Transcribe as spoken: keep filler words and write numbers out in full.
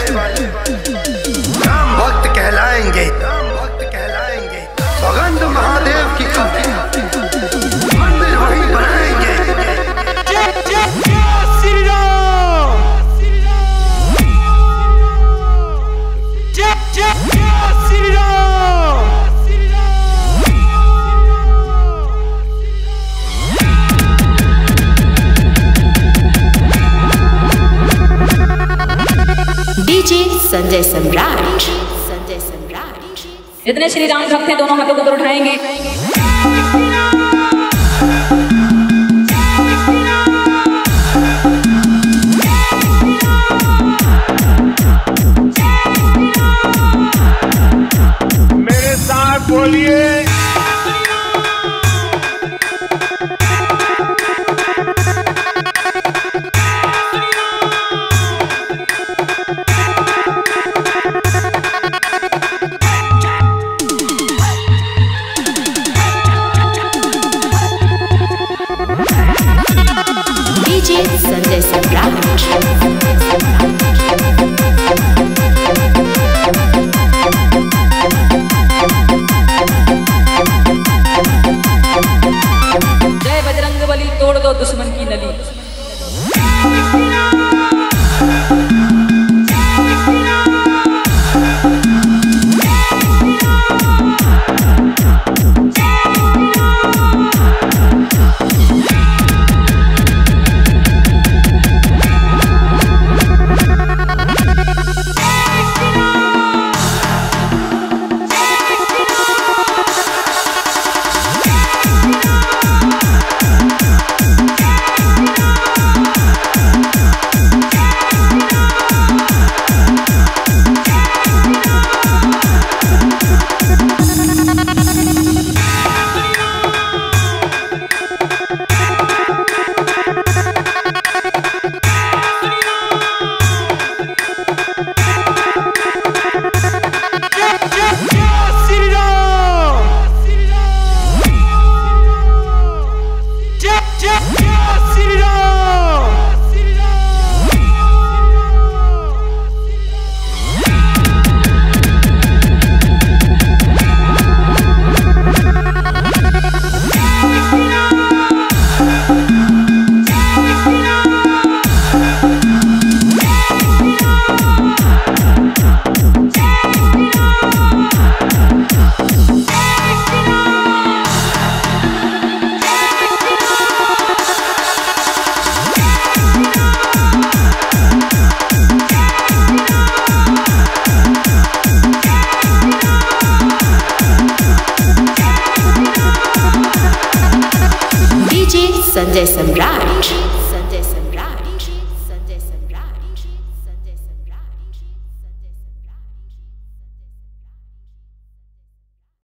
राम भक्त कहलाएंगे, सौगंध महादेव की मंदिर वही बनाएंगे। जय श्री राम, जय जय श्री राम। डीजे संजय सम्राट, संजय सम्राट। जितने श्री राम भक्त हैं दोनों हाथों को ऊपर उठाएंगे। मेरे साथ बोलिए संजय सम्राट। जय बजरंग बली, तोड़ दो दुश्मन की नली। संजय सम्राट।